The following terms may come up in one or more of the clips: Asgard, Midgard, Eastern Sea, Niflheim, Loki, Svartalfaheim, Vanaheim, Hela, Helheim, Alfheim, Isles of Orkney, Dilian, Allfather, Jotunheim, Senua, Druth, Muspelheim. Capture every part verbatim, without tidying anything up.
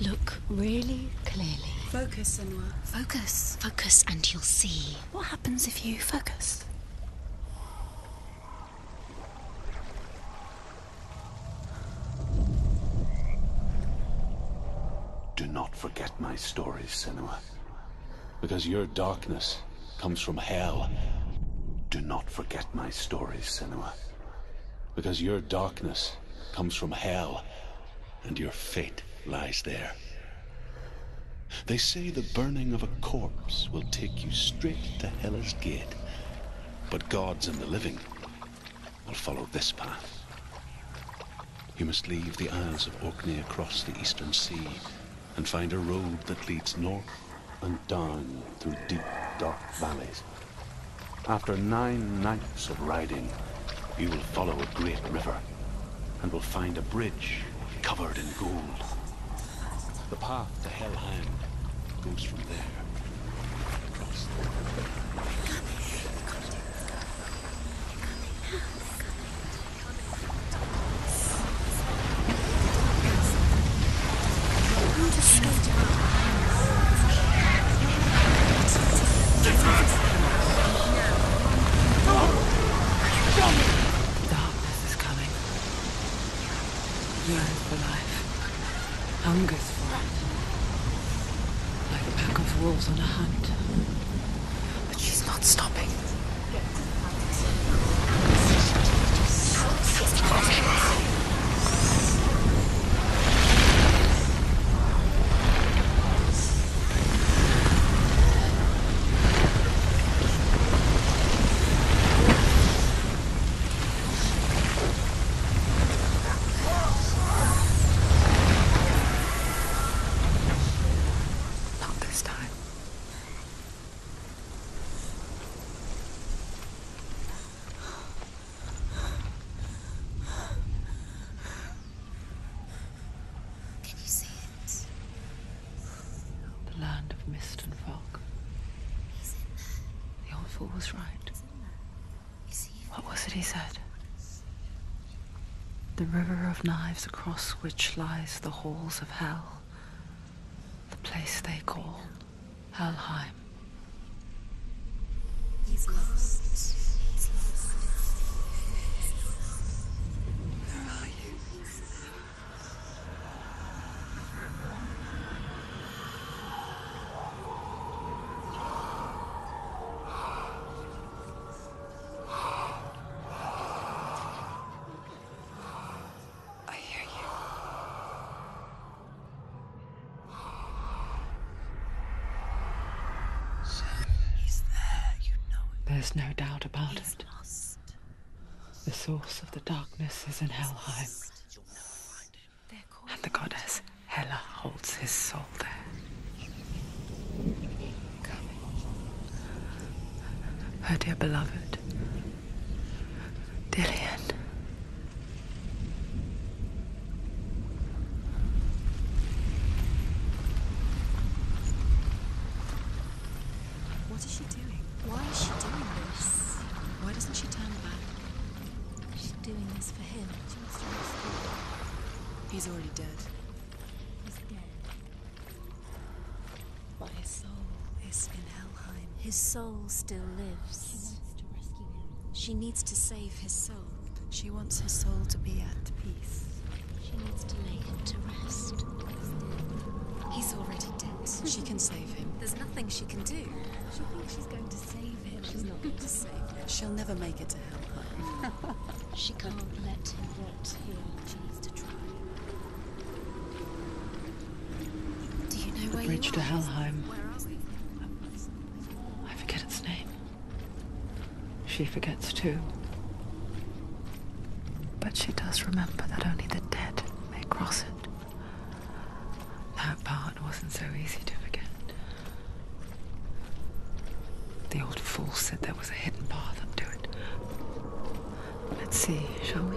Look really clearly. Focus, Senua. Focus. Focus and you'll see. What happens if you focus? Do not forget my stories, Senua. Because your darkness comes from hell. Do not forget my stories, Senua. Because your darkness comes from hell, and your fate lies there. They say the burning of a corpse will take you straight to Hela's gate, but gods and the living will follow this path. You must leave the Isles of Orkney across the Eastern Sea and find a road that leads north and down through deep, dark valleys. After nine nights of riding, you will follow a great river and will find a bridge covered in gold. The path to Helheim goes from there. Across the darkness is coming. Yearns for life. Hungers for it. Like a pack of wolves on a hunt. But she's not stopping. The river of knives across which lies the halls of hell, the place they call Helheim. He's lost. He's lost. Where are you? There's no doubt about it. The source of the darkness is in Helheim, and the goddess Hela holds his soul there. Her dear beloved, Dilian. What is she doing? Why is she doing this? Why doesn't she turn back? She's doing this for him. He's already dead. He's dead. But his soul is in Helheim. His soul still lives. She wants to rescue him. She needs to save his soul. She wants her soul to be at peace. She needs to lay him to rest. He's already dead. She can save him. There's nothing she can do. She thinks she's going to save him. She's not going to save him. She'll never make it to Helheim. She can't let him rot here. She needs to try. Do you know the where bridge you are? To Helheim. Where are we? I forget its name. She forgets too. But she does remember that only the dead may cross it. That part wasn't so easy to forget. The old fool said there was a hidden path up to it. Let's see, shall we?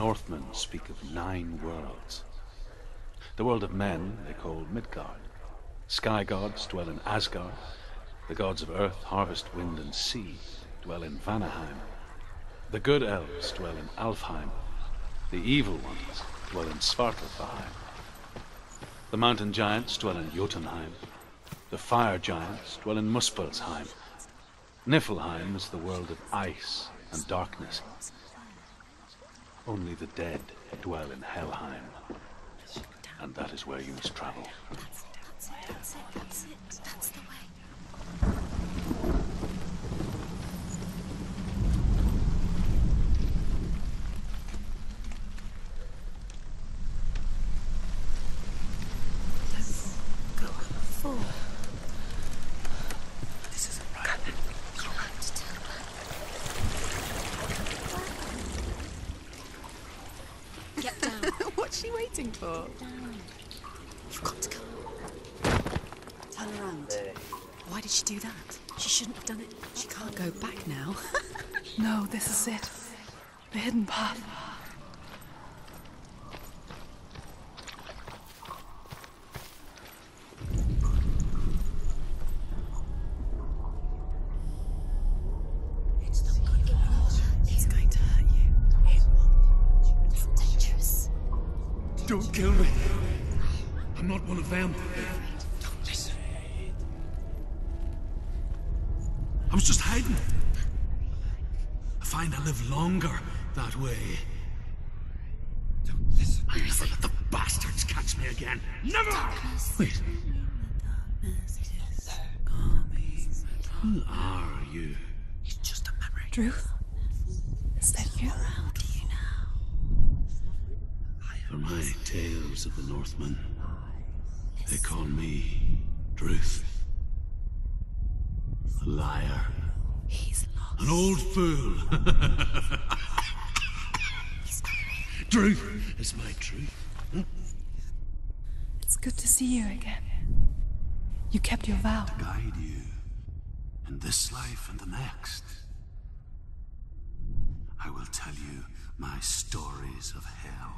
Northmen speak of nine worlds. The world of men they call Midgard. Sky gods dwell in Asgard. The gods of earth, harvest, wind, and sea dwell in Vanaheim. The good elves dwell in Alfheim. The evil ones dwell in Svartalfaheim. The mountain giants dwell in Jotunheim. The fire giants dwell in Muspelheim. Niflheim is the world of ice and darkness. Only the dead dwell in Helheim. And that is where you must travel. That's, that's, that's it, that's it, that's the way. What's she waiting for? You've got to come. Turn around. Why did she do that? She shouldn't have done it. She can't go back now. No, this is it. The hidden path. Don't kill me. I'm not one of them. Don't listen. I was just hiding. I find I live longer that way. Don't listen. I never let the bastards catch me again. Never! Wait. Who are you? It's just a memory. Druth? Is that you? For my tales of the Northmen, they call me Druth. A liar. He's lost. An old fool. Druth is my truth. Hmm? It's good to see you again. You kept your vow. To guide you in this life and the next. I will tell you my stories of hell.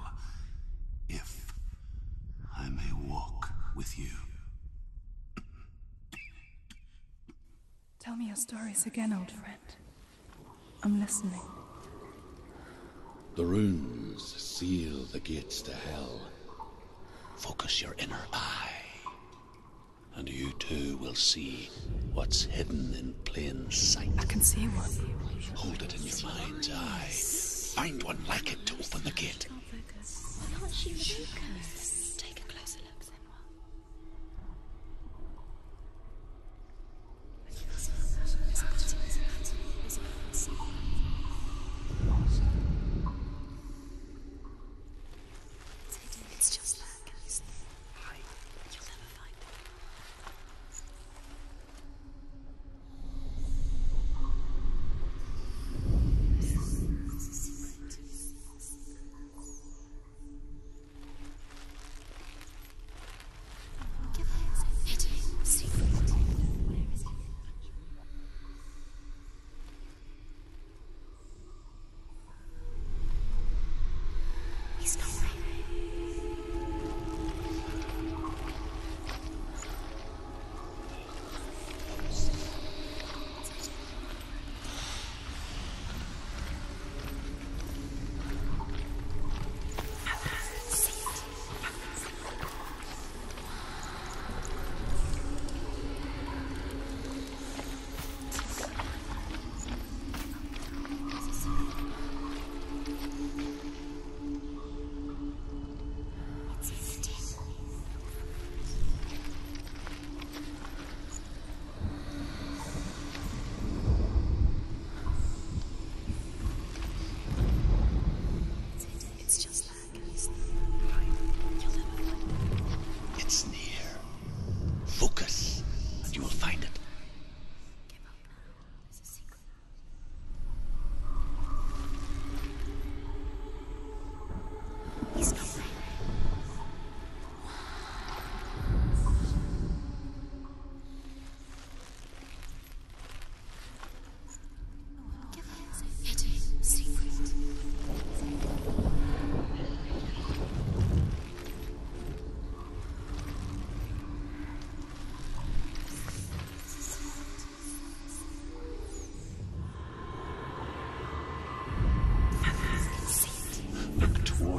If I may walk with you. Tell me your stories again, old friend. I'm listening. The runes seal the gates to hell. Focus your inner eye, and you too will see what's hidden in plain sight. I can see one. Hold it in your mind's eye. Find one like it to open the gate. Take a closer look, Senua. It's just there, can you see? You'll never find it.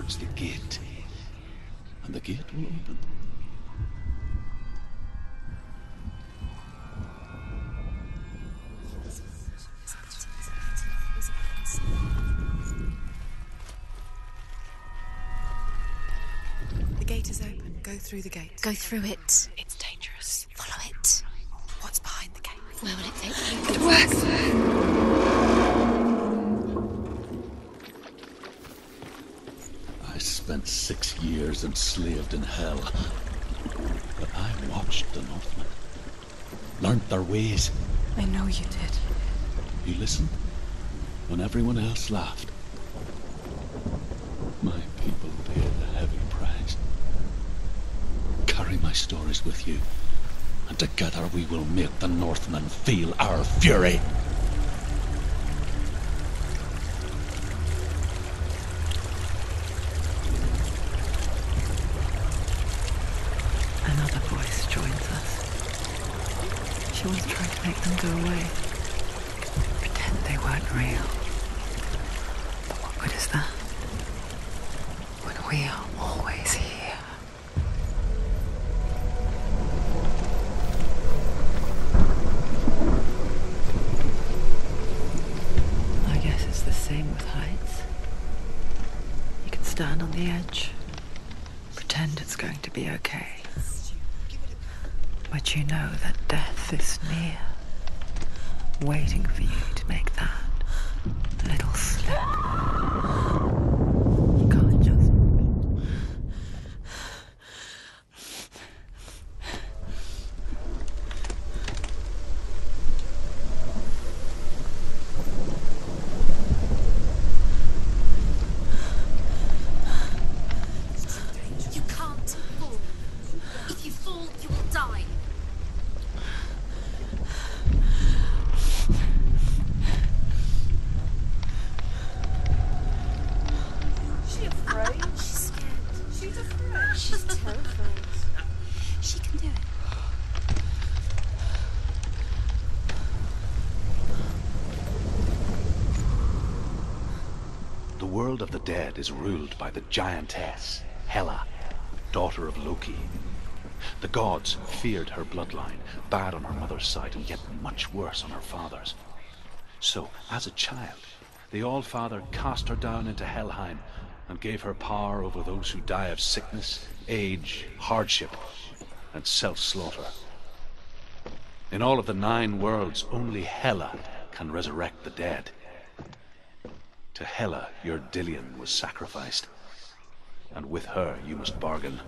towards the gate, and the gate will open. The gate is open. Go through the gate. Go through it. It's dangerous. Follow it. What's behind the gate? Where will it take you? It works. Spent six years enslaved in hell, but I watched the Northmen, learnt their ways. I know you did. You listened when everyone else laughed. My people paid the heavy price. Carry my stories with you, and together we will make the Northmen feel our fury. She always tried to make them go away. Pretend they weren't real. But what good is that? When we are always here. I guess it's the same with heights. You can stand on the edge. Pretend it's going to be okay. But you know that death is near, waiting for you to make that little slip. You can't just... You can't fall. If you fall, you will die. Dead is ruled by the giantess, Hela, daughter of Loki. The gods feared her bloodline, bad on her mother's side and yet much worse on her father's. So, as a child, the Allfather cast her down into Helheim and gave her power over those who die of sickness, age, hardship, and self-slaughter. In all of the nine worlds, only Hela can resurrect the dead. To Hela, your Dilian was sacrificed, and with her you must bargain.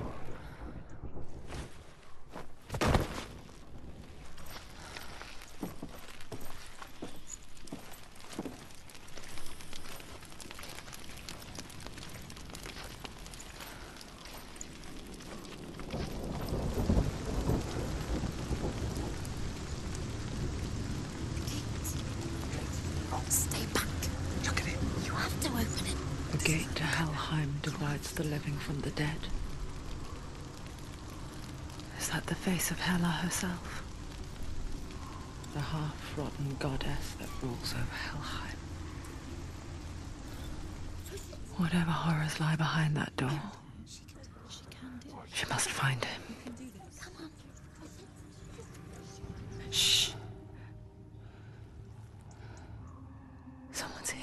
The living from the dead. Is that the face of Hela herself? The half-rotten goddess that rules over Helheim. Whatever horrors lie behind that door, she must find him. Shh. Someone's here.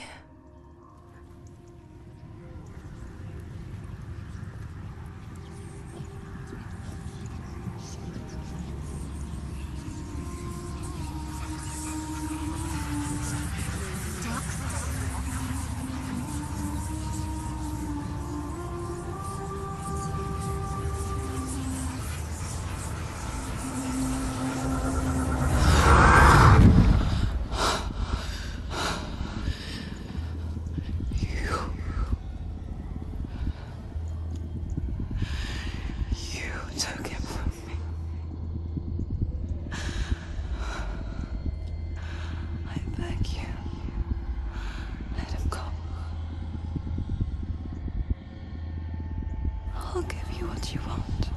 I'll give you what you want.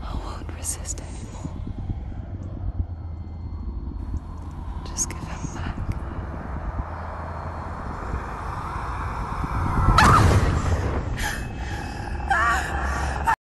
I won't resist anymore.